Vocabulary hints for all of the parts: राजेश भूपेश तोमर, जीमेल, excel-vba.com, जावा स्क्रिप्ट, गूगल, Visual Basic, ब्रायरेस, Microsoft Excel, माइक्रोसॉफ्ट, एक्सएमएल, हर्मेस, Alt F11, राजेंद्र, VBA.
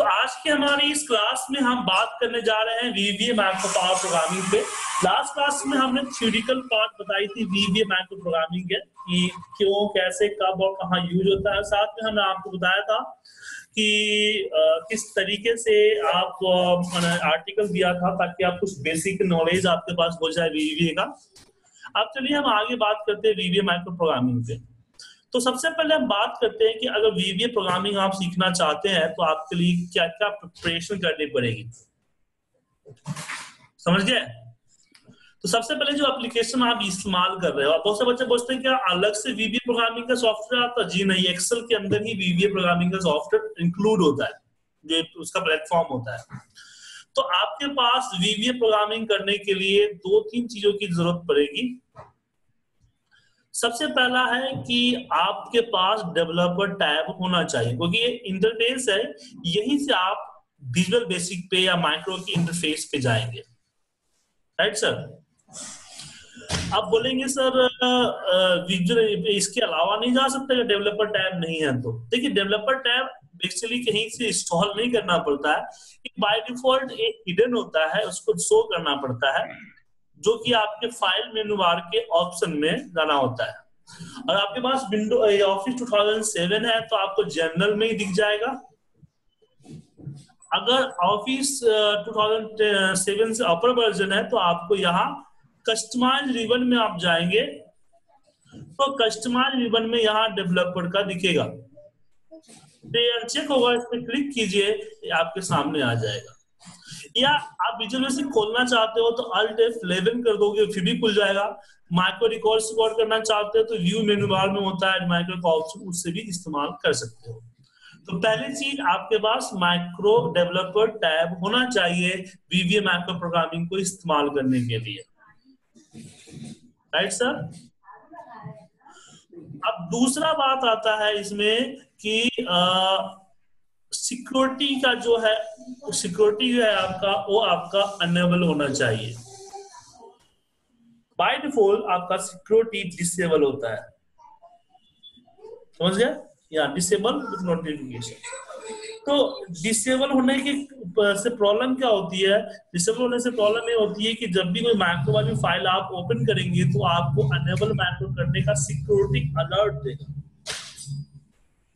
तो आज के हमारी इस क्लास में हम बात करने जा रहे हैं VBA मैक्रो पावर प्रोग्रामिंग पे। लास्ट क्लास में हमने थ्योरिटिकल पार्ट बताई थी VBA मैक्रो प्रोग्रामिंग है कि क्यों, कैसे, कब और कहाँ यूज होता है। साथ में हमने आपको बताया था कि किस तरीके से आप आर्टिकल दिया था ताकि आप कुछ बेसिक नॉलेज आपके पास हो जाए VBA का। अब चलिए हम आगे बात करते हैं VBA मैक्रो प्रोग्रामिंग पे। तो सबसे पहले हम बात करते हैं कि अगर VBA प्रोग्रामिंग आप सीखना चाहते हैं तो आपके लिए क्या क्या प्रिपरेशन करनी पड़ेगी, समझ गए? तो सबसे पहले जो एप्लीकेशन आप इस्तेमाल कर रहे हो, बहुत से बच्चे पूछते हैं क्या अलग से VBA प्रोग्रामिंग का सॉफ्टवेयर आता है? जी नहीं, एक्सेल के अंदर ही VBA प्रोग्रामिंग का सॉफ्टवेयर इंक्लूड होता है, ये उसका प्लेटफॉर्म होता है। तो आपके पास VBA प्रोग्रामिंग करने के लिए 2-3 चीजों की जरूरत पड़ेगी। सबसे पहला है कि आपके पास डेवलपर टैब होना चाहिए, क्योंकि ये इंटरफेस है, यहीं से आप विजुअल बेसिक पे या माइक्रो के इंटरफेस पे जाएंगे, राइट सर? आप बोलेंगे सर विजुअल इसके अलावा नहीं जा सकते, डेवलपर टैब नहीं है तो देखिए, डेवलपर टैब एक्चुअली कहीं से इंस्टॉल नहीं करना पड़ता है, बाय डिफॉल्ट एक हिडन होता है, उसको शो करना पड़ता है, जो कि आपके फाइल मेनू बार के ऑप्शन में जाना होता है। और आपके पास विंडो ऑफिस 2007 है तो आपको जनरल में ही दिख जाएगा। अगर ऑफिस 2007 से अपर वर्जन है तो आपको यहाँ कस्टमाइज रिबन में आप जाएंगे तो कस्टमाइज रिबन में यहाँ डेवलपर का दिखेगा, चेक होगा, इस पर क्लिक कीजिए, आपके सामने आ जाएगा। या आप विजुअल बेसिक खोलना चाहते हो तो Alt F11 कर दोगे फिर भी खुल जाएगा। माइक्रो रिकॉर्ड सपोर्ट करना चाहते हो तो व्यू मेनू बार में होता है माइक्रो का ऑप्शन, उससे भी इस्तेमाल कर सकते हो। तो पहली चीज आपके पास माइक्रो डेवलपर टैब होना चाहिए VBA माइक्रो प्रोग्रामिंग को इस्तेमाल करने के लिए, राइट सर? अब दूसरा बात आता है इसमें कि सिक्योरिटी का जो है आपका वो आपका अनेबल होना चाहिए। बाय डिफॉल्ट आपका सिक्योरिटी डिसेबल होता है, समझ गए? या डिसेबल विद नोटिफिकेशन। तो डिसेबल होने की से प्रॉब्लम क्या होती है? डिसेबल होने से प्रॉब्लम ये होती है कि जब भी कोई मैक्रो वाली फाइल आप ओपन करेंगे तो आपको अनेबल मैक्रो करने का सिक्योरिटी अलर्ट देगा,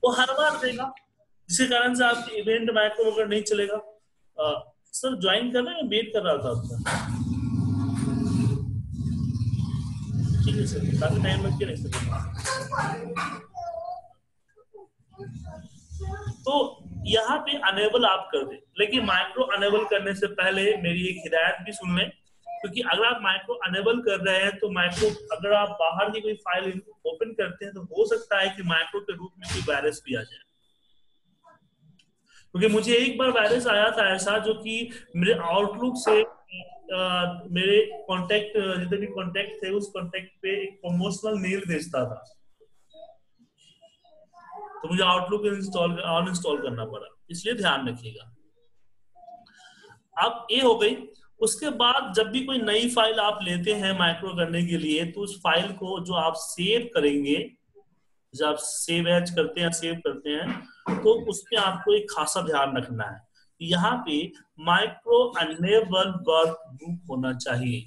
वो हर बार देगा, जिसके कारण से आप इवेंट मैक्रो वगैरह नहीं चलेगा। सर ज्वाइन कर रहे हैं, वेट कर रहा था आपका, ठीक है सर, काफी टाइम लग के नहीं सर। तो यहाँ पे अनेबल आप कर दे, लेकिन माइक्रो अनेबल करने से पहले मेरी एक हिदायत भी सुन लें, क्योंकि अगर आप माइक्रो अनेबल कर रहे हैं तो माइक्रो अगर आप बाहर की कोई फाइल ओपन करते हैं तो हो सकता है कि माइक्रो के रूप में कोई वायरस भी आ जाए। क्योंकि मुझे एक बार वायरस आया था ऐसा, जो कि मेरे आउटलुक से मेरे कॉन्टेक्ट जितने भी कॉन्टेक्ट थे उस कॉन्टेक्ट पे एक प्रमोशनल मेल भेजता था, तो मुझे आउटलुक अनइंस्टॉल करना पड़ा, इसलिए ध्यान रखिएगा। अब ये हो गई। उसके बाद जब भी कोई नई फाइल आप लेते हैं माइक्रो करने के लिए तो उस फाइल को जो आप सेव करेंगे, जब आप सेव एज करते हैं, सेव करते हैं, तो उसमें आपको एक खासा ध्यान रखना है। यहाँ पे माइक्रो अनेबल वर्कबुक होना चाहिए।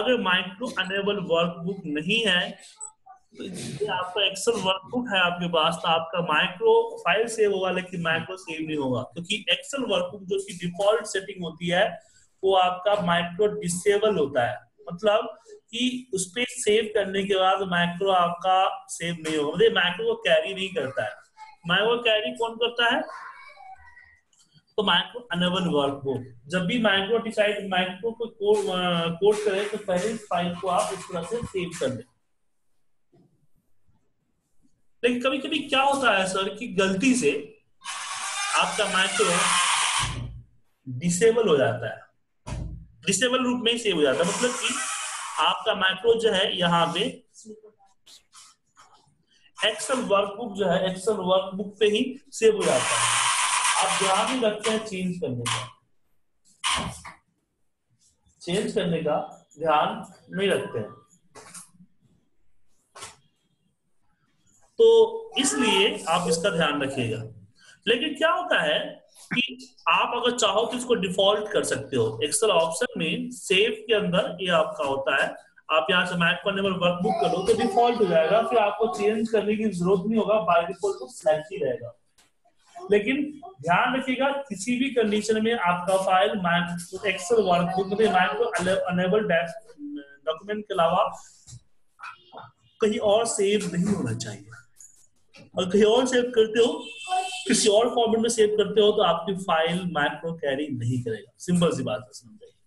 अगर माइक्रो अनेबल वर्कबुक नहीं है तो ये आपका एक्सेल वर्कबुक है आपके पास, तो आपका माइक्रो फाइल सेव होगा लेकिन माइक्रो सेव नहीं होगा, क्योंकि एक्सेल वर्कबुक जो की डिफॉल्ट सेटिंग होती है वो आपका माइक्रो डिसेबल होता है, मतलब कि उसपे सेव करने के बाद माइक्रो आपका सेव नहीं होगा, मतलब माइक्रो को कैरी नहीं करता है। माइक्रो कैरी कौन करता है? तो माइक्रो अनेबल वर्कबुक। जब भी माइक्रो डिसाइड माइक्रो को कोड करे तो पहले फाइल को आप इस तरह से सेव कर लें। लेकिन कभी कभी क्या होता है सर कि गलती से आपका माइक्रो डिसेबल हो जाता है, डिसेबल रूप में ही सेव हो जाता है, मतलब कि आपका माइक्रो जो है यहाँ पे एक्सेल वर्कबुक जो है एक्सेल वर्कबुक पे ही सेव हो जाता है। आप जहां भी रखते हैं चेंज करने का ध्यान नहीं रखते हैं, तो इसलिए आप इसका ध्यान रखिएगा। लेकिन क्या होता है कि आप अगर चाहो तो इसको डिफॉल्ट कर सकते हो। एक्सेल ऑप्शन में सेव के अंदर ये आपका होता है, आप यहाँ से मैप करने पर वर्कबुक करो तो डिफॉल्ट हो जाएगा, फिर आपको चेंज करने की जरूरत नहीं होगा, बाय डिफॉल्ट तो सेलेक्ट ही रहेगा। लेकिन ध्यान रखिएगा किसी भी कंडीशन में आपका फाइल माइक्रोसॉफ्ट एक्सेल वर्कबुक में माइक्रोसॉफ्ट अनेबल डॉक्यूमेंट के अलावा कहीं और सेव नहीं होना चाहिए। और कहीं और सेव करते हो, किसी और फॉर्मेट में सेव करते हो तो आपकी फाइल माइक्रो कैरी नहीं करेगा। सिंपल सी बात है, समझाइए।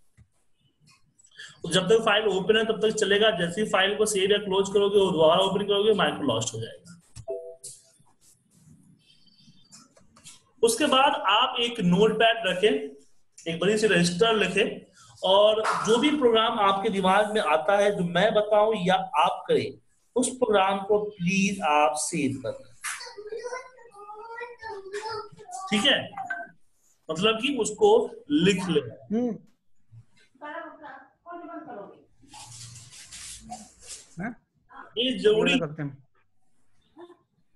जब तक फाइल ओपन है तब तक चलेगा, जैसे ही फाइल को सेव या क्लोज करोगे और दोबारा ओपन करोगे माइक्रो लॉस्ट हो जाएगा। उसके बाद आप एक नोटपैड रखें, एक बड़ी सी रजिस्टर लिखें और जो भी प्रोग्राम आपके दिमाग में आता है जो मैं बताऊं या आप करें, उस प्रोग्राम को प्लीज आप सेव कर लें। ठीक है, मतलब कि उसको लिख लें। ये जरूरी करते हैं,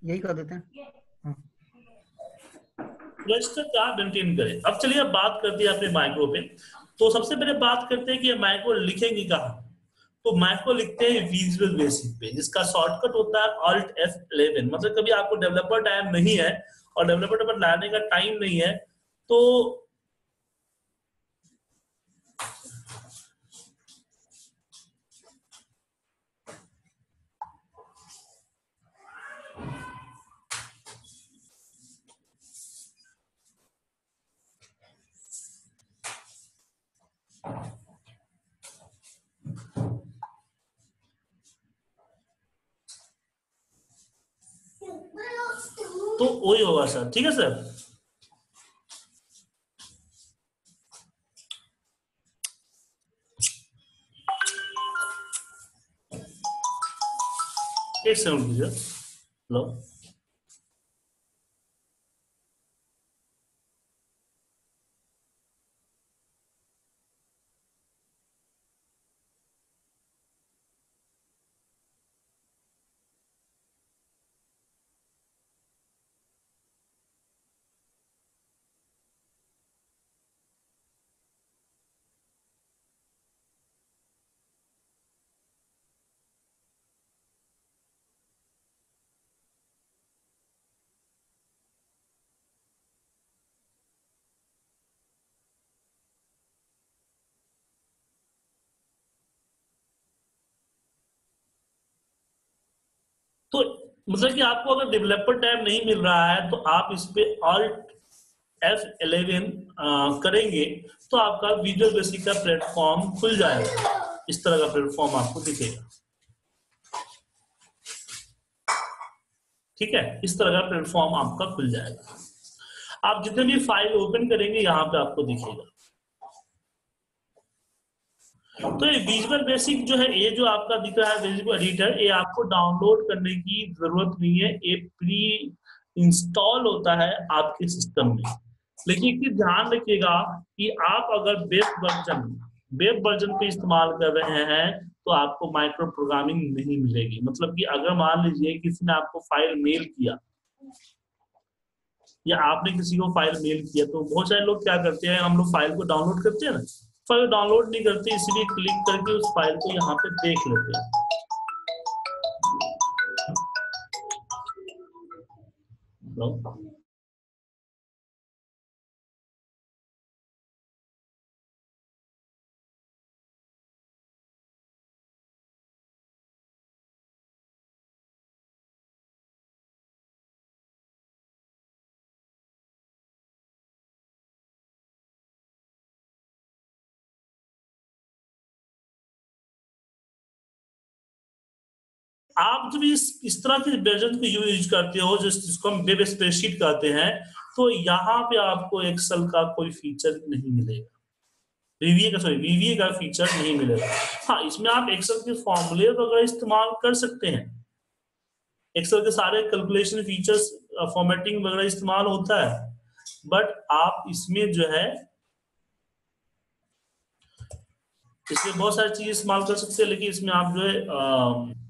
यही कर देते हैं। रजिस्टर का मेंटेन करें। अब चलिए अब बात करते हैं अपने माइक्रो पे। तो सबसे पहले बात करते हैं कि माइक्रो लिखेंगे कहाँ। तो माइक्रो लिखते हैं विजुअल बेसिक पे, जिसका शॉर्टकट होता है ऑल्ट F11। मतलब कभी आपको डेवलपर टाइम नहीं है और डेवलपर पर लाने का टाइम नहीं है तो वही होगा सर। ठीक है सर, एक सेकंड दीजिए। हेलो, तो मतलब कि आपको अगर डेवलपर टाइम नहीं मिल रहा है तो आप इस पे ऑल्ट F11 करेंगे तो आपका विजुअल बेसिक का प्लेटफॉर्म खुल जाएगा। इस तरह का प्लेटफॉर्म आपको दिखेगा। ठीक है, इस तरह का प्लेटफॉर्म आपका खुल जाएगा। आप जितने भी फाइल ओपन करेंगे यहाँ पे आपको दिखेगा। तो ये विजुअल बेसिक जो है, ये जो आपका दिख रहा है विजुअल एडिटर, ये आपको डाउनलोड करने की जरूरत नहीं है, ये प्री इंस्टॉल होता है आपके सिस्टम में। लेकिन कि ध्यान रखिएगा कि आप अगर वेब वर्जन पे इस्तेमाल कर रहे हैं तो आपको माइक्रो प्रोग्रामिंग नहीं मिलेगी। मतलब कि अगर मान लीजिए किसी ने आपको फाइल मेल किया या आपने किसी को फाइल मेल किया, तो बहुत सारे लोग क्या करते हैं, हम लोग फाइल को डाउनलोड करते हैं ना, फाइल डाउनलोड नहीं करते, इसलिए क्लिक करके उस फाइल को यहाँ पे देख लेते हैं। आप जब इस तरह के वर्जन को यूज करते हो जिसको हम वेब स्प्रेडशीट कहते हैं, तो यहाँ पे आपको एक्सेल का कोई फीचर नहीं मिलेगा, वीवीए का फीचर नहीं मिलेगा। हाँ, इसमें आप एक्सेल के फॉर्मूले वगैरह इस्तेमाल कर सकते हैं, एक्सेल के सारे कैलकुलेशन फीचर्स फॉर्मेटिंग वगैरह इस्तेमाल होता है, बट आप इसमें जो है इसमें बहुत सारी चीज इस्तेमाल कर सकते हैं, लेकिन इसमें आप जो है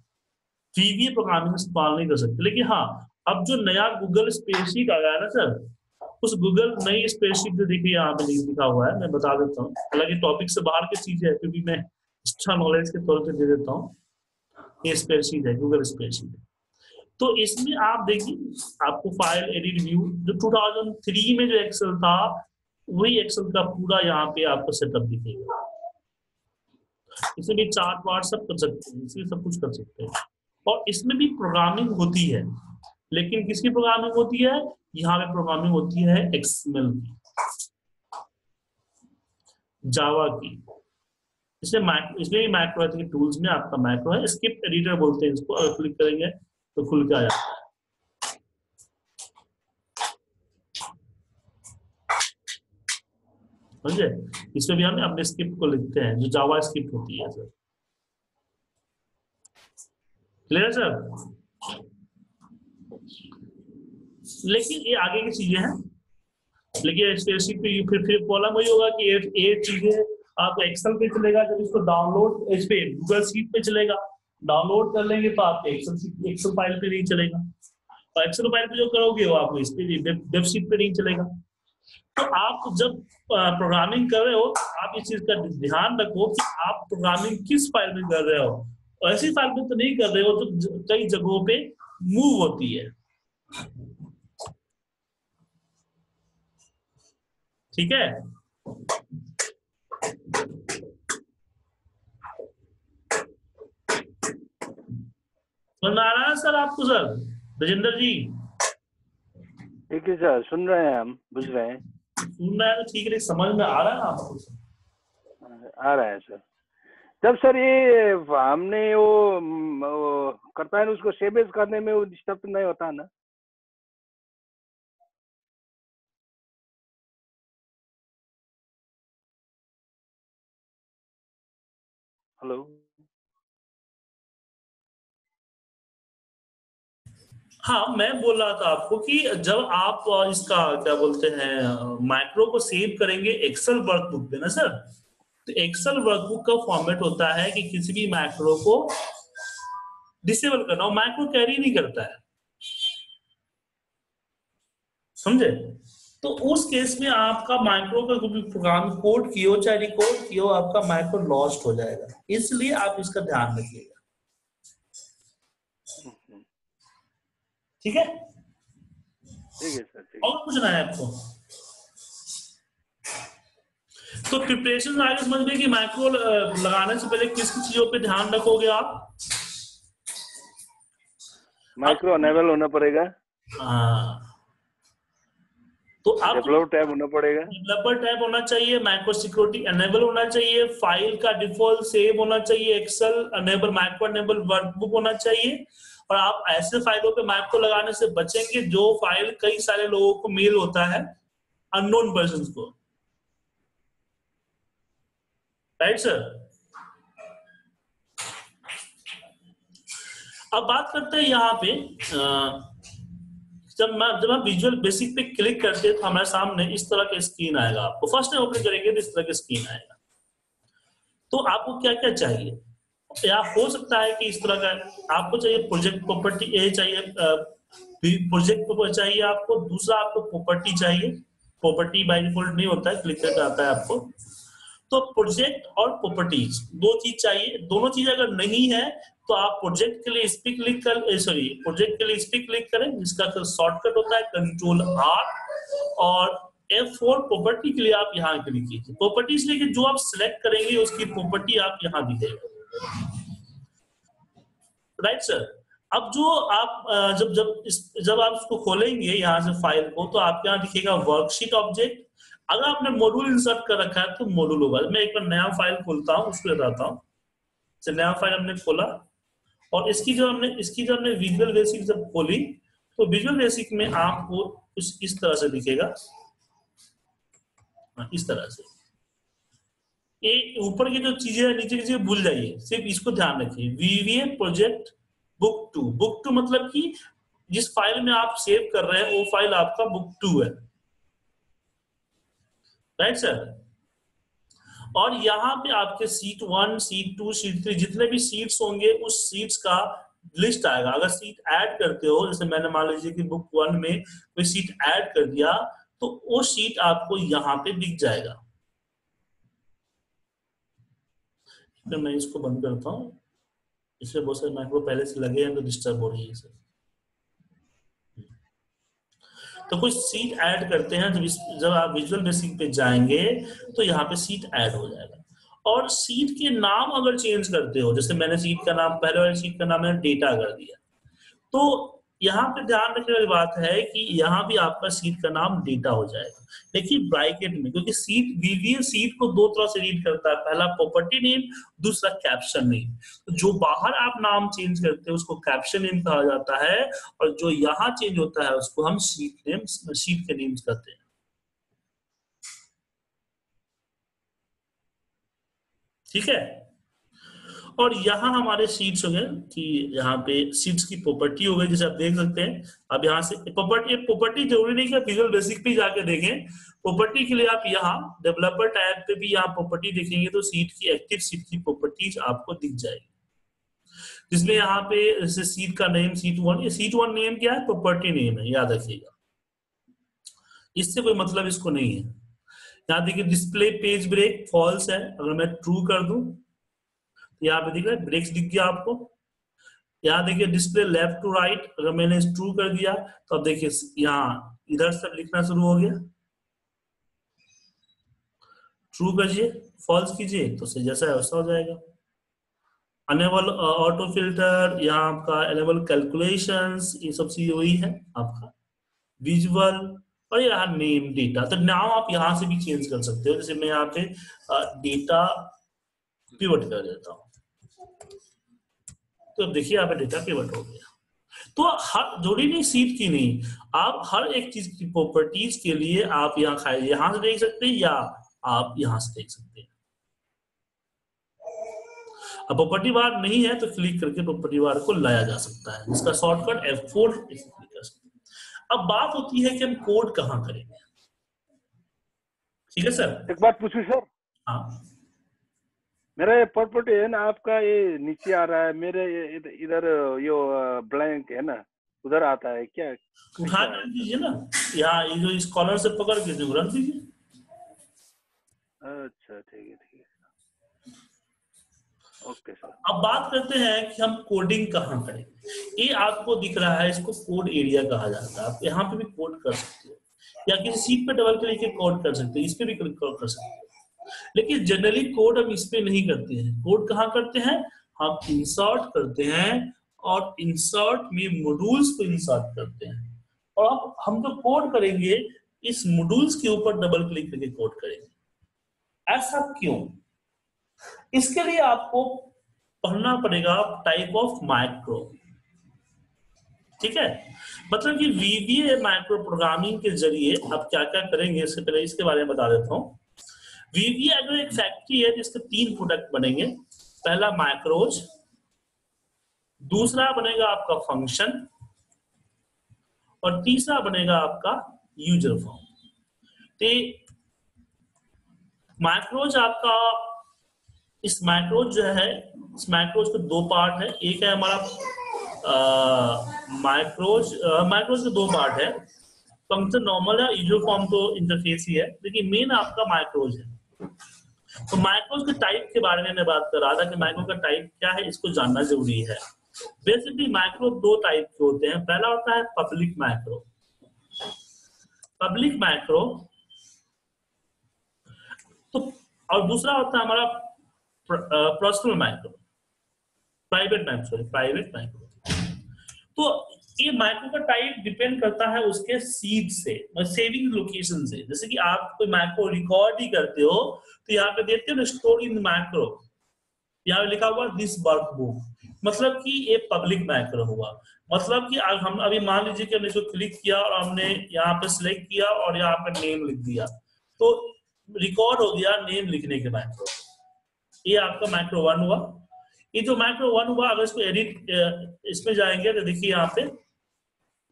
VBA प्रोग्रामिंग इस्तेमाल नहीं कर सकते। लेकिन हाँ, अब जो नया गूगल स्पेसशीट आ गया है ना सर, उस गूगल नई स्प्रेडशीट जो देखिए यहाँ पे लिखा हुआ है, मैं बता देता हूँ, हालांकि टॉपिक से बाहर की चीज है क्योंकि मैं एक्स्ट्रा नॉलेज के तौर पे दे देता हूँ। ये स्प्रेडशीट है, गूगल स्प्रेडशीट। तो इसमें आप देखिए आपको फाइल एडिट व्यू जो 2003 में जो एक्सेल था वही एक्सेल का पूरा यहाँ पे आपको सेटअप दिखेगा। इसमें भी चार्ट वार्ट सब कर सकते हैं, इसमें सब कुछ कर सकते हैं। और इसमें भी प्रोग्रामिंग होती है, लेकिन किसकी प्रोग्रामिंग होती है? यहाँ पे प्रोग्रामिंग होती है एक्सएमएल की, जावा की। इसमें भी मैक्रो के टूल्स में आपका मैक्रो है, स्क्रिप्ट एडिटर बोलते हैं इसको। अगर क्लिक करेंगे तो खुल के आ जाता है। समझे? इसमें भी हम अपने स्क्रिप्ट को लिखते हैं जो जावा स्क्रिप्ट होती है। Sir clear sir? लेकिन ये आगे की चीजें हैं। लेकिन स्पेसिफिक पे फिर प्रॉब्लम वही होगा कि ये चीजें आप एक्सेल पे चलेगा, जब इसको डाउनलोड इस पे गूगल शीट पे चलेगा, डाउनलोड कर लेंगे तो आप एक्सेल फाइल पे नहीं चलेगा, और एक्सेल फाइल पे जो करोगे वो आपको इस पे वेब शीट पे नहीं चलेगा। तो आप जब प्रोग्रामिंग कर रहे हो आप इस चीज का ध्यान रखो कि आप प्रोग्रामिंग किस फाइल में कर रहे हो। ऐसी फाइल में तो नहीं कर रहे हो तो कई जगहों पे मूव होती है, ठीक है? सुन आ रहा है सर आपको? सर राजेंद्र जी ठीक है सर, सुन रहे हैं, हम बुझ रहे हैं, सुन रहे हैं तो ठीक है, समझ में आ रहा है आपको? आ रहा है सर। जब सर ये हमने वो करता है ना, उसको सेवेज करने में वो डिस्टर्ब नहीं होता ना? हेलो हाँ, मैं बोल रहा था आपको कि जब आप इसका क्या बोलते हैं माइक्रो को सेव करेंगे एक्सेल वर्कबुक में ना सर, तो एक्सेल वर्कबुक का फॉर्मेट होता है कि किसी भी माइक्रो को डिसेबल करना हो, माइक्रो कैरी नहीं करता है, समझे? तो उस केस में आपका माइक्रो का प्रोग्राम कोड कियो चाहे रिकॉर्ड कियो, आपका माइक्रो लॉस्ट हो जाएगा, इसलिए आप इसका ध्यान रखिएगा, ठीक है? ठीक है सर। और पूछना है आपको? तो प्रिपरेशन आगे समझ में कि माइक्रो लगाने से पहले किस किस चीजों पे ध्यान रखोगे आप? माइक्रो अनेबल होना पड़ेगा, हाँ, तो आप डेवलपर टैब होना पड़ेगा, डेवलपर टैब होना चाहिए, माइक्रो सिक्योरिटी एनेबल होना चाहिए, फाइल का डिफॉल्ट सेव होना चाहिए, Excel enable, macro enable workbook होना चाहिए। और आप ऐसे फाइलों पे माइक्रो लगाने से बचेंगे जो फाइल कई सारे लोगों को मेल होता है, अननोन पर्संस को, राइट सर? अब बात करते हैं यहाँ पे जब हम विजुअल बेसिक पे क्लिक करते हैं तो हमारे सामने इस तरह का स्क्रीन आएगा। आपको फर्स्ट टाइम ओपन करेंगे तो इस तरह का स्क्रीन आएगा। तो आपको क्या क्या चाहिए? या हो सकता है कि इस तरह का आपको चाहिए प्रोजेक्ट प्रॉपर्टी, ए चाहिए प्रोजेक्ट को चाहिए आपको। दूसरा आपको प्रॉपर्टी चाहिए, प्रॉपर्टी बाय डिफॉल्ट नहीं होता है, क्लिक करके आता है आपको। तो प्रोजेक्ट और प्रॉपर्टीज दो चीज चाहिए, दोनों चीज अगर नहीं है तो आप प्रोजेक्ट के लिए इस पे क्लिक कर, सॉरी प्रोजेक्ट के लिए इस पे क्लिक करें जिसका शॉर्टकट होता है Ctrl+R, और F4 प्रॉपर्टी के लिए आप यहाँ क्लिक कीजिए। प्रॉपर्टीज लेके जो आप सिलेक्ट करेंगे उसकी प्रॉपर्टी आप यहाँ दिखेगा, राइट सर? अब जो आप जब आप इसको खोलेंगे यहाँ से फाइल को तो आपके यहाँ दिखेगा वर्कशीट ऑब्जेक्ट। अगर आपने मॉड्यूल इंसर्ट कर रखा है तो मॉड्यूल होगा। मैं एक बार नया फाइल खोलता हूँ, उसको बताता हूँ। नया फाइल हमने खोला और इसकी जब हमने विजुअल बेसिक जब खोली तो विजुअल बेसिक में आपको इस तरह से दिखेगा, इस तरह से। ये ऊपर की जो चीजें है नीचे की चीजें भूल जाइए, सिर्फ इसको ध्यान रखिए। वीवीए प्रोजेक्ट बुक टू मतलब कि जिस फाइल में आप सेव कर रहे हैं वो फाइल आपका बुक 2 है, राइट सर? और यहाँ पे आपके शीट 1, शीट 2, शीट 3 जितने भी शीट्स होंगे उस शीट्स का लिस्ट आएगा। अगर शीट ऐड करते हो, जैसे मैंने मान लीजिए कि बुक 1 में कोई शीट ऐड कर दिया तो वो शीट आपको यहाँ पे दिख जाएगा। फिर मैं इसको बंद करता हूँ, इसमें बहुत सारे माइक्रो पहले से लगे हैं तो डिस्टर्ब हो रही है सर। तो कुछ शीट ऐड करते हैं, जब आप विजुअल बेसिक पे जाएंगे तो यहाँ पे शीट ऐड हो जाएगा। और शीट के नाम अगर चेंज करते हो, जैसे मैंने शीट का नाम, पहले वाली शीट का नाम मैंने डेटा कर दिया, तो यहाँ पे ध्यान रखने वाली बात है कि यहाँ भी आपका शीट का नाम डेटा हो जाएगा। देखिए ब्रैकेट में, क्योंकि शीट वीबीए शीट को दो तरह से रीड करता है, पहला प्रॉपर्टी नेम, दूसरा कैप्शन नेम। तो जो बाहर आप नाम चेंज करते हो उसको कैप्शन नेम कहा जाता है, और जो यहाँ चेंज होता है उसको हम शीट नेम, शीट के नेम कहते हैं। ठीक है, और यहाँ हमारे शीट्स हो गए कि यहाँ पे शीट्स की प्रॉपर्टी हो गई, जैसे आप देख सकते हैं। अब यहाँ से प्रॉपर्टी जरूरी नहीं कि आप विजुअल बेसिक पे जाके देखें, प्रॉपर्टी के लिए आप यहाँ डेवलपर टैब पे भी यहाँ प्रॉपर्टी देखेंगे तो शीट की, एक्टिव शीट की प्रॉपर्टीज आपको दिख जाएगी, जिसमें यहाँ पे जैसे शीट का नेम शीट वन नेम क्या है, प्रॉपर्टी नेम है, याद रखिएगा। इससे कोई मतलब इसको नहीं है। यहाँ देखिए डिस्प्ले पेज ब्रेक फॉल्स है, अगर मैं ट्रू कर दूं यहाँ पे दिख रहा है ब्रेक्स दिख गया आपको। यहाँ देखिए डिस्प्ले लेफ्ट टू राइट, अगर मैंने ट्रू कर दिया तो अब देखिए यहाँ इधर से लिखना शुरू हो गया। ट्रू करिए, फॉल्स कीजिए तो से जैसा है वैसा हो जाएगा। अनेबल ऑटो फिल्टर, यहाँ आपका अनेबल कैलकुलेशंस, ये सब चीज वही है आपका विजुअल, और यहाँ नेम डेटा। तो नाम आप यहाँ से भी चेंज कर सकते हो, जैसे मैं यहाँ पे डेटा पिवट कर देता हूँ तो देखिए यहाँ पे डेटा पिवट हो गया। तो हर जरूरी नहीं शीट की नहीं, आप हर एक चीज की प्रॉपर्टीज के लिए आप यहाँ से देख सकते हैं या आप यहाँ से देख सकते हैं। अब प्रॉपर्टी बार नहीं है तो क्लिक करके प्रॉपर्टी बार को लाया जा सकता है, जिसका शॉर्टकट F4 क्लिक कर सकते हैं। अब बात होती है कि हम कोड कहाँ करेंगे। ठीक है सर, एक बात पूछू सर? हाँ, मेरा ये प्रॉपर्टी है ना आपका, ये नीचे आ रहा है मेरे इधर, यो ब्लैंक है ना उधर आता है क्या? उठा दीजिए ना, यहाँ ये जो इस कॉलर से पकड़ के जो रख दीजिए। अच्छा ठीक है, ठीक है, ओके सर। अब बात करते हैं कि हम कोडिंग कहाँ करेंगे। ये आपको दिख रहा है, इसको कोड एरिया कहा जाता है। आप यहाँ पे भी कोड कर सकते हो या किसी सीट पे डबल क्लिक करके कोड कर सकते हो, इस पे भी कोड कर सकते हो, लेकिन जनरली कोड हम इसपे नहीं करते हैं। कोड कहाँ करते हैं? हम इंसर्ट करते हैं, और इंसर्ट में मॉड्यूल्स को इंसर्ट करते हैं। और अब हम जो कोड करेंगे इस मॉड्यूल्स के ऊपर डबल क्लिक करके कोड करेंगे। ऐसा क्यों? इसके लिए आपको पढ़ना पड़ेगा टाइप ऑफ माइक्रो। ठीक है, मतलब कि वीबीए माइक्रो प्रोग्रामिंग के जरिए आप क्या क्या करेंगे, इससे पहले इसके बारे में बता देता हूँ। वीबीए अगर एक फैक्ट्री है जिसके 3 प्रोडक्ट बनेंगे, पहला माइक्रोज, दूसरा बनेगा आपका फंक्शन, और तीसरा बनेगा आपका यूजर फॉर्म। तो माइक्रोज आपका, इस माइक्रोज जो है, इस माइक्रोज के 2 पार्ट है। एक है हमारा माइक्रोज के 2 पार्ट है, फंक्शन नॉर्मल है, यूजर फॉर्म तो इंटरफेस ही है, लेकिन मेन आपका माइक्रोज है। तो माइक्रोज के टाइप के बारे में मैं बात कर रहा था कि माइक्रो का टाइप क्या है, इसको जानना जरूरी है। बेसिकली माइक्रो 2 टाइप के होते हैं। पहला होता है पब्लिक माइक्रो। पब्लिक माइक्रो तो, और दूसरा होता है हमारा पर्सनल माइक्रो, प्राइवेट माइक्रो। तो ये माइक्रो का टाइप डिपेंड करता है उसके सीड से, सेविंग लोकेशन से। जैसे कि आप कोई माइक्रो रिकॉर्ड ही करते हो तो यहाँ पे देखते हो स्टोर इन माइक्रो, यहाँ पे लिखा हुआ दिस वर्क बुक, मतलब कि ये पब्लिक माइक्रो हुआ। मतलब कि हम अभी मान लीजिए कि हमने इसको क्लिक किया और हमने यहाँ पे सिलेक्ट किया और यहाँ पे नेम लिख दिया, तो रिकॉर्ड हो गया नेम लिखने के माइक्रो। ये आपका माइक्रो 1 हुआ। ये जो माइक्रो 1 हुआ, अगर इसको एडिट इसमें जाएंगे तो देखिए यहाँ पे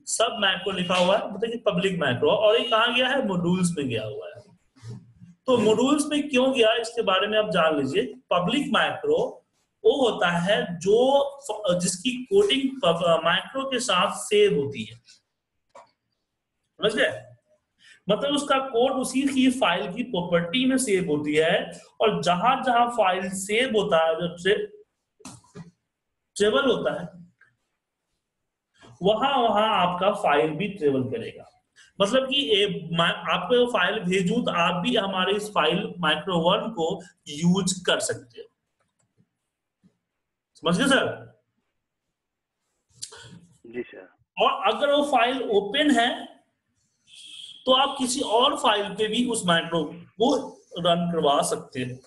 सब माइक्रो लिखा हुआ है, मतलब कि पब्लिक माइक्रो। और ये कहाँ गया है? मॉड्यूल्स में गया हुआ है। तो मॉड्यूल्स में क्यों गया, इसके बारे में आप जान लीजिए। पब्लिक माइक्रो वो होता है जो जिसकी कोडिंग माइक्रो के साथ सेव होती है, समझ गए? मतलब उसका कोड उसी की फाइल की प्रॉपर्टी में सेव होती है, और जहां जहां फाइल सेव होता है, जब से ट्रेवल होता है, वहां वहां आपका फाइल भी ट्रेवल करेगा। मतलब कि आपको फाइल भेजूं तो आप भी हमारे इस फाइल माइक्रोवर्ड को यूज कर सकते हो। समझ गए सर? जी सर। और अगर वो फाइल ओपन है तो आप किसी और फाइल पे भी उस माइक्रो को रन करवा सकते हो।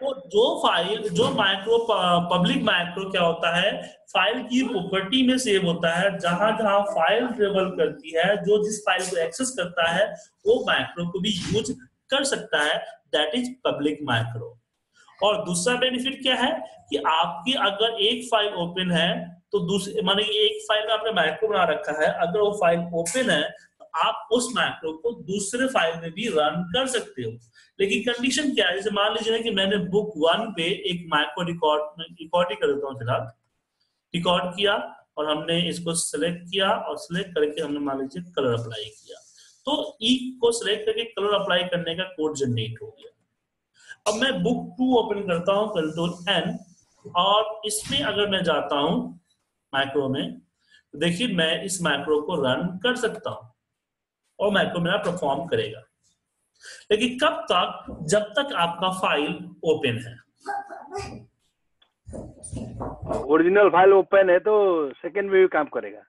तो जो माइक्रो पब्लिक माइक्रो क्या होता है, फाइल की प्रॉपर्टी में सेव होता है, जहां जहां फाइल ट्रेवल करती है, जो जिस फाइल को एक्सेस करता है वो माइक्रो को भी यूज कर सकता है, दैट इज पब्लिक माइक्रो। और दूसरा बेनिफिट क्या है कि आपकी अगर एक फाइल ओपन है तो दूसरे माने एक फाइल में आपने माइक्रो बना रखा है, अगर वो फाइल ओपन है तो आप उस माइक्रो को दूसरे फाइल में भी रन कर सकते हो। लेकिन कंडीशन क्या है, जैसे मान लीजिए कि मैंने बुक 1 पे एक माइक्रो रिकॉर्ड ही कर देता हूँ, फिलहाल रिकॉर्ड किया और हमने इसको सिलेक्ट किया और सिलेक्ट करके हमने मान लीजिए कलर अप्लाई किया, तो ई को सिलेक्ट करके कलर अप्लाई करने का कोड जनरेट हो गया। अब मैं बुक 2 ओपन करता हूं, Ctrl+N, और इसमें अगर मैं जाता हूं माइक्रो में, देखिए मैं इस माइक्रो को रन कर सकता हूं और माइक्रो मेरा परफॉर्म करेगा, लेकिन कब तक? जब तक आपका फाइल ओपन है। ओरिजिनल फाइल ओपन है तो सेकंड में भी काम करेगा।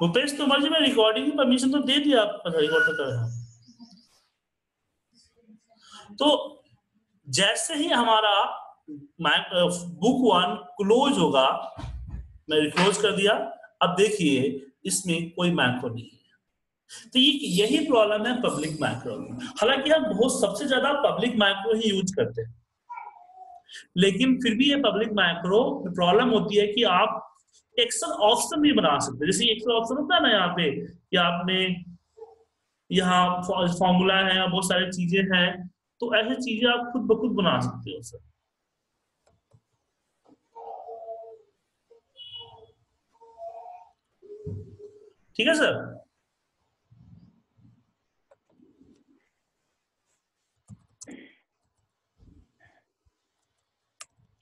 भूपेश, तो मर्जी में रिकॉर्डिंग की परमिशन तो दे दिया आप, रिकॉर्ड तो कर रहे हैं। तो जैसे ही हमारा बुक 1 क्लोज होगा, मैं रिक्लोज कर दिया, अब देखिए इसमें कोई माइक्रो नहीं। तो यही प्रॉब्लम है पब्लिक माइक्रो। हालांकि हम बहुत सबसे ज्यादा पब्लिक माइक्रो ही यूज करते हैं, लेकिन फिर भी ये पब्लिक माइक्रो प्रॉब्लम होती है कि आप एक्सेल ऑप्शन भी बना सकते हैं। जैसे एक्सेल ऑप्शन होता है ना यहाँ पे, कि आपने यहाँ फॉर्मूला है, बहुत सारी चीजें हैं, तो ऐसी चीजें आप खुद ब खुद बना सकते हो सर। ठीक है सर?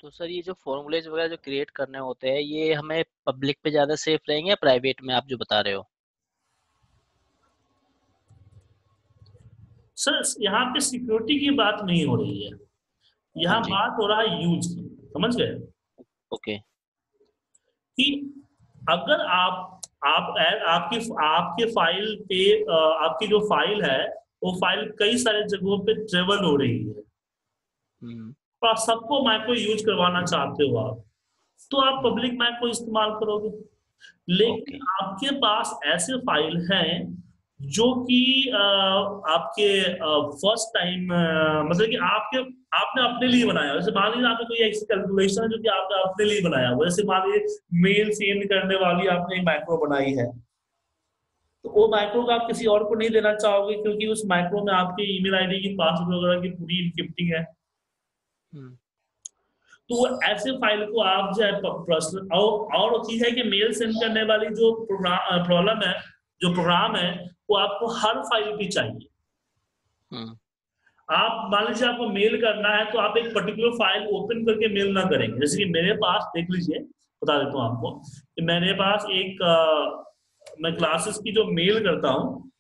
तो सर ये जो फॉर्मूलेज वगैरह जो क्रिएट करने होते हैं, ये हमें पब्लिक पे ज्यादा सेफ रहेंगे या प्राइवेट में, आप जो बता रहे हो सर? यहाँ पे सिक्योरिटी की बात नहीं हो रही है, यहाँ बात हो रहा है यूज की। समझ गए? ओके। कि अगर आपके फाइल पे आपकी जो फाइल है वो फाइल कई सारे जगहों पे ट्रेवल हो रही है, सबको माइक्रो यूज करवाना चाहते हो आप, तो आप पब्लिक माइक्रो इस्तेमाल करोगे। लेकिन आपके पास ऐसे फाइल हैं जो कि आपके फर्स्ट टाइम मतलब कि आपने अपने लिए बनाया। जैसे मान लीजिए आपने कोई ऐसी कैलकुलेशन है जो कि आपने अपने लिए बनाया हुआ, जैसे मान लीजिए मेल सेंड करने वाली आपने माइक्रो बनाई है, तो वो माइक्रो का आप किसी और को नहीं देना चाहोगे, क्योंकि उस माइक्रो में आपके ईमेल आईडी की पासवर्ड वगैरह की पूरी एन्क्रिप्टिंग है। तो ऐसे फाइल को आप जो है पर्सनल, और होती है कि मेल सेंड करने वाली जो प्रॉब्लम है, जो प्रोग्राम है, वो आपको हर फाइल पे चाहिए। आप मान लीजिए आपको मेल करना है तो आप एक पर्टिकुलर फाइल ओपन करके मेल ना करेंगे। जैसे कि मेरे पास देख लीजिए, बता देता हूँ आपको कि मेरे पास एक मैं क्लासेस की जो मेल करता हूँ,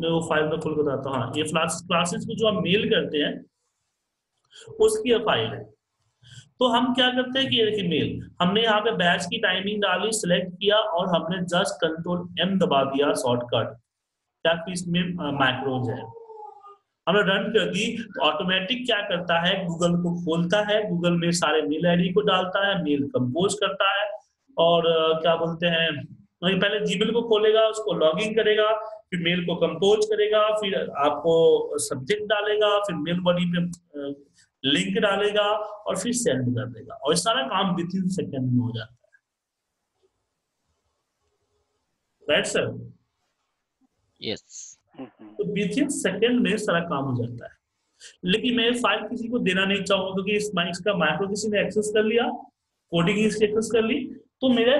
मैं वो फाइल में खुल बताता हूँ। हाँ, ये क्लासेस को जो हम मेल करते हैं उसकी ये फाइल है। तो हम क्या करते हैं कि ये देखिए मेल, हमने यहाँ पे बैच की टाइमिंग डाली, सिलेक्ट किया और हमने जस्ट Ctrl+M दबा दिया शॉर्टकट, ताकि इसमें माइक्रोज है। हमने रन कर दी तो ऑटोमेटिक क्या करता है, गूगल को खोलता है, गूगल में सारे मेल आईडी को डालता है, मेल कंपोज करता है और क्या बोलते हैं, पहले जीमेल को खोलेगा, उसको लॉग इन करेगा, फिर मेल को कंपोज करेगा, फिर आपको सब्जेक्ट डालेगा, फिर मेल बॉडी पे लिंक डालेगा और फिर सेंड कर देगा और सारा काम विदिन सेकंड में हो जाता है। Right sir? यस। तो विदिन सेकंड में सारा काम हो जाता है, लेकिन मैं फाइल किसी को देना नहीं चाहूंगा क्योंकि इस माइक्स का माइक्रो किसी ने एक्सेस कर लिया, कोडिंग एक्सेस कर ली तो मेरे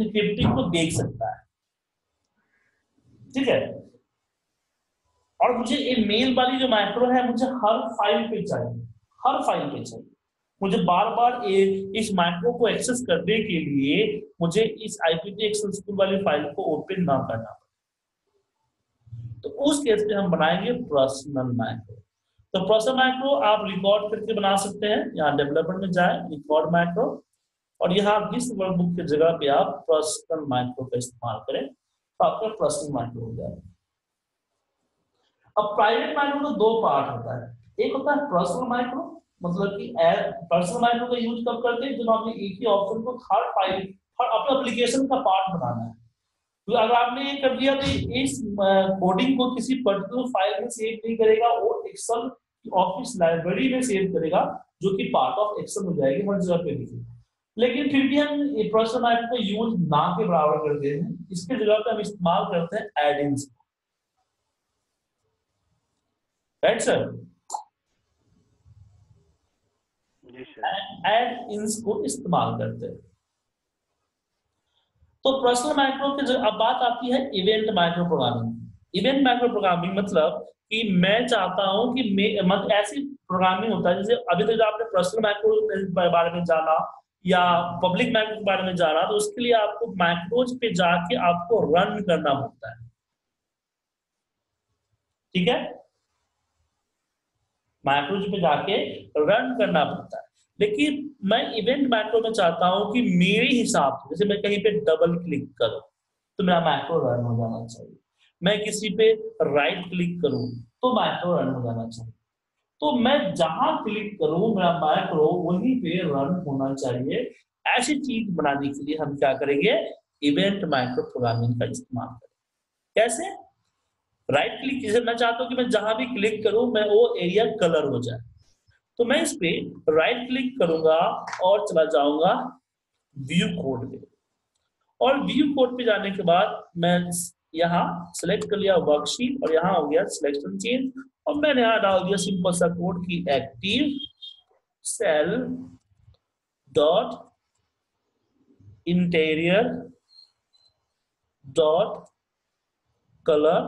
एन्क्रिप्टिंग को देख सकता है, ठीक है। और मुझे ये मेल वाली जो माइक्रो है मुझे हर फाइल पे चाहिए, हर फाइल पे चाहिए। मुझे बार बार इस माइक्रो को एक्सेस करने के लिए मुझे इस आईपीटी एक्सेल स्कूल वाली फाइल को ओपन ना करना पड़े, तो उस केस पे हम बनाएंगे पर्सनल माइक्रो। तो पर्सनल माइक्रो आप रिकॉर्ड करके बना सकते हैं, यहाँ डेवलपर में जाए रिकॉर्ड माइक्रो और यहाँ विश्व वर्कबुक की जगह पे आप पर्सनल माइक्रो का इस्तेमाल करें तो आपका पर्सनल माइक्रो हो जाएगा। अब प्राइवेट माइक्रो का दो पार्ट होता है, एक होता है पर्सनल माइक्रो, मतलब कि पर्सनल माइक्रो का यूज कब करते हैं जब आपने एक ही ऑप्शन को हर फाइल हर अपने एप्लीकेशन का पार्ट बनाना है। तो अगर आपने ये कर दिया तो इस कोडिंग को किसी पर्टिकुलर फाइल में सेव नहीं करेगा, वो एक्सेल की ऑफिस लाइब्रेरी में सेव करेगा जो कि पार्ट ऑफ एक्सेल हो जाएगी, हर जगह पे दिखेगा। लेकिन फिर भी हम पर्सनल माइक्रो को यूज ना के बराबर कर देते हैं, इसके जगह पे हम इस्तेमाल करते हैं एडिंस। Right sir? एड इंस को इस्तेमाल करते हैं। तो पर्सनल माइक्रो की जगह अब बात आती है event macro programming. Event macro programming मतलब कि मैं चाहता हूं कि मतलब ऐसी प्रोग्रामिंग होता है जैसे अभी तक तो आपने पर्सनल माइक्रो के बारे में जाना या पब्लिक माइक्रो के बारे में जा रहा, तो उसके लिए आपको माइक्रोज पे जाके आपको रन करना होता है, ठीक है, माइक्रोज पे जाके रन करना पड़ता है। लेकिन मैं इवेंट माइक्रो में चाहता हूं कि मेरे हिसाब से जैसे मैं कहीं पे डबल क्लिक करूं तो मेरा माइक्रो रन हो जाना चाहिए, मैं किसी पे राइट क्लिक करूं तो माइक्रो रन हो जाना चाहिए, तो मैं जहां क्लिक करूं मेरा माइक्रो वहीं पे रन होना चाहिए। ऐसी चीज बनाने के लिए हम क्या करेंगे, इवेंट माइक्रो प्रोग्रामिंग का इस्तेमाल करेंगे। कैसे? राइट क्लिक, जैसे मैं चाहता हूं कि मैं जहां भी क्लिक करूं मैं वो एरिया कलर हो जाए, तो मैं इस पे राइट क्लिक करूंगा और चला जाऊंगा व्यू कोड पे, और व्यू कोड पे जाने के बाद मैं यहाँ सिलेक्ट कर लिया वर्कशीट और यहाँ हो गया सिलेक्शन चेंज और मैंने यहाँ डाल दिया सिंपल सा कोड की active cell dot interior dot colour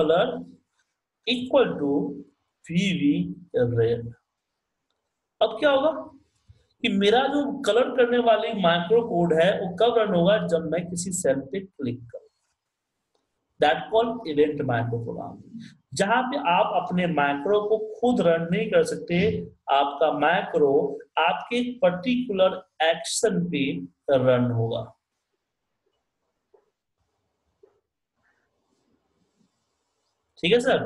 colour equal to VB red. अब क्या होगा कि मेरा जो कलर करने वाली माइक्रो कोड है वो कब रन होगा, जब मैं किसी सेल पे क्लिक करूं, that called event macro program, जहां पे आप अपने माइक्रो को खुद रन नहीं कर सकते, आपका माइक्रो आपके पर्टिकुलर एक्शन पे रन होगा। ठीक है सर?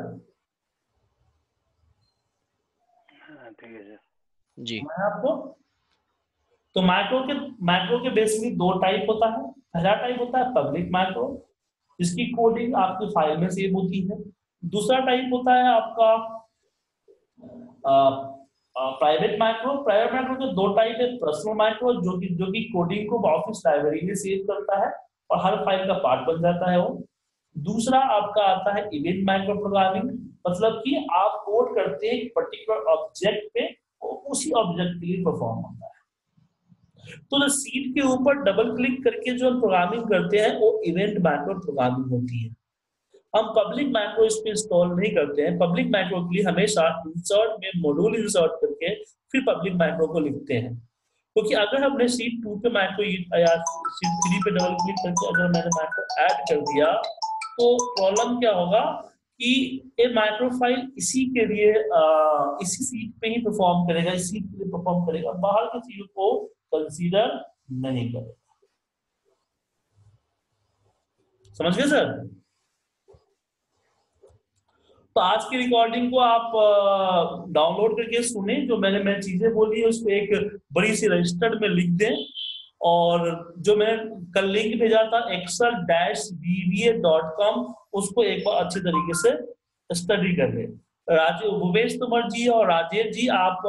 ठीक है सर जी। मैं आपको तो माइक्रो के बेसिकली दो टाइप होता है। पहला टाइप होता है पब्लिक माइक्रो, जिसकी कोडिंग आपकी फाइल में सेव होती है। दूसरा टाइप होता है आपका प्राइवेट माइक्रो। प्राइवेट माइक्रो के दो टाइप है, पर्सनल माइक्रो जो कि कोडिंग को ऑफिस लाइब्रेरी में सेव करता है और हर फाइल का पार्ट बन जाता है वो। दूसरा आपका आता है इवेंट माइक्रो प्रोग्रामिंग, मतलब कि आप कोड करते हैं एक पर्टिकुलर ऑब्जेक्ट पे, उसी ऑब्जेक्ट के लिए परफॉर्म होता है। तो जो सीट के ऊपर डबल क्लिक करके जो हम प्रोग्रामिंग करते हैं वो इवेंट माइक्रो प्रोग्रामिंग होती है। हम पब्लिक माइक्रो इस पे इंस्टॉल नहीं करते हैं। पब्लिक माइक्रो के लिए हमेशा इंसर्ट में मॉड्यूल इंसर्ट करके फिर पब्लिक माइक्रो को लिखते हैं, क्योंकि अगर हमने सीट 2 पे माइक्रो या सीट 3 पे डबल क्लिक करके अगर मैंने माइक्रो ऐड कर दिया तो प्रॉब्लम क्या होगा कि ये माइक्रो फाइल इसी के लिए इसी सीट पे ही परफॉर्म करेगा, इस सीट पे परफॉर्म करेगा, बाहर के सीट को कंसीडर नहीं करेगा। समझ गए सर? तो आज की रिकॉर्डिंग को आप डाउनलोड करके सुने, जो मैंने चीजें बोली है उसको एक बड़ी सी रजिस्टर में लिख दें, और जो मैंने कल लिंक भेजा था excel-vba.com उसको एक बार अच्छे तरीके से स्टडी कर लें। राजेश भूपेश तोमर जी और राजेश जी, आप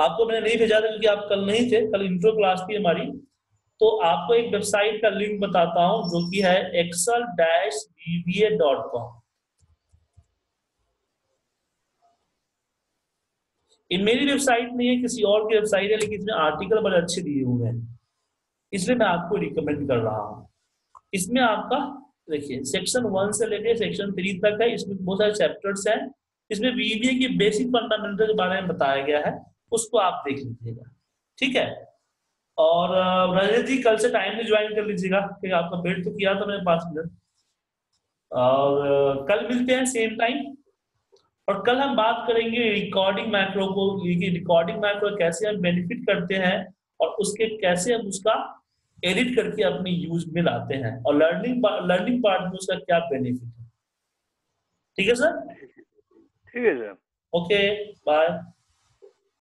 आपको मैंने नहीं भेजा था क्योंकि आप कल नहीं थे, कल इंट्रो क्लास थी हमारी, तो आपको एक वेबसाइट का लिंक बताता हूं जो कि है excel-vba.com। ये मेरी वेबसाइट नहीं है, किसी और की वेबसाइट है, लेकिन इसमें आर्टिकल बड़े अच्छे दिए हुए हैं, इसलिए मैं आपको रिकमेंड कर रहा हूँ। इसमें आपका देखिए सेक्शन 1 से लेकर सेक्शन 3 तक है, इसमें बहुत सारे चैप्टर्स हैं, इसमें वीबीए की बेसिक फंडामेंटल के बारे में बताया गया है, उसको आप देख लीजिएगा, ठीक है। और रजत जी कल से टाइम में ज्वाइन कर लीजिएगा क्योंकि आपका वेट तो किया था मैंने 5 मिनट। और कल मिलते हैं सेम टाइम, और कल हम बात करेंगे रिकॉर्डिंग मैक्रो को, कि रिकॉर्डिंग मैक्रो कैसे हम बेनिफिट करते हैं और उसके कैसे हम उसका एडिट करके अपने यूज में लाते हैं, और लर्निंग पार्ट में उसका क्या बेनिफिट है। ठीक है सर, ठीक है सर, ओके बाय।